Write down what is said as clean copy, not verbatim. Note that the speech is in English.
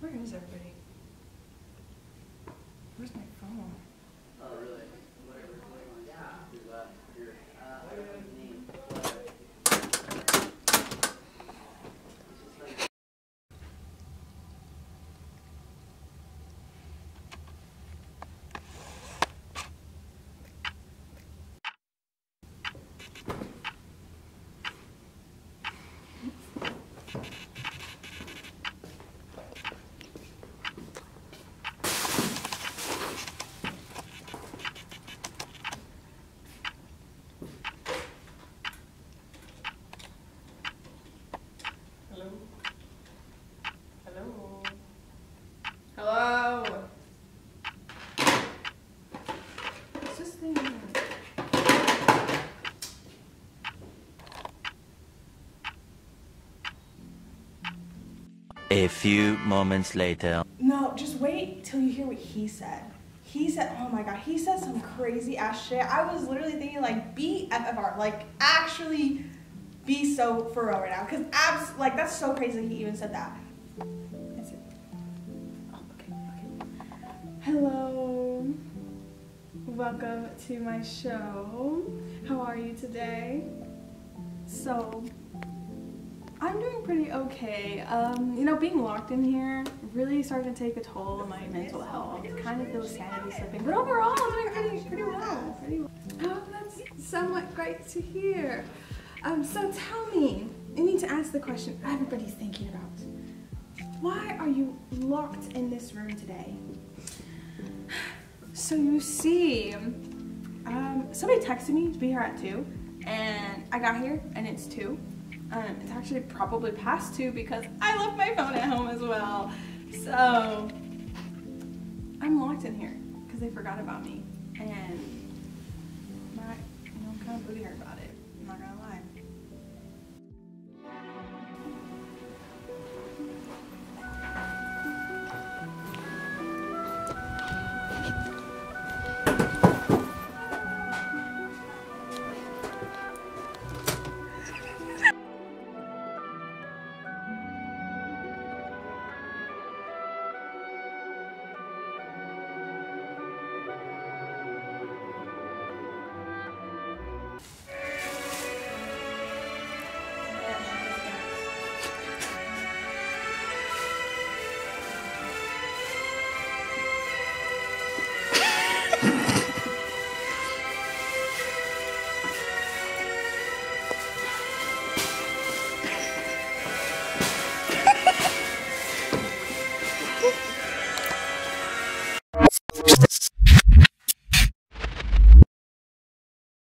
Where is everybody? Where's my phone? Oh, really? Whatever. Yeah. A few moments later. No, just wait till you hear what he said. He said, oh my God, he said some crazy ass shit. I was literally thinking like BFFR, like actually be so for real right now. Cause abs, like that's so crazy he even said that. That's it. Oh, okay. Hello, welcome to my show. How are you today? So, I'm doing pretty okay. You know, being locked in here really started to take a toll on my mental health. It kind of feels sanity slipping, but overall I'm doing pretty well. Oh, that's somewhat great to hear. So tell me, you need to ask the question everybody's thinking about. Why are you locked in this room today? So you see, somebody texted me to be here at 2, and I got here and it's 2. It's actually probably past 2 because I left my phone at home as well. So I'm locked in here because they forgot about me, and I'm kind of booty hurt about it. I'm not gonna lie.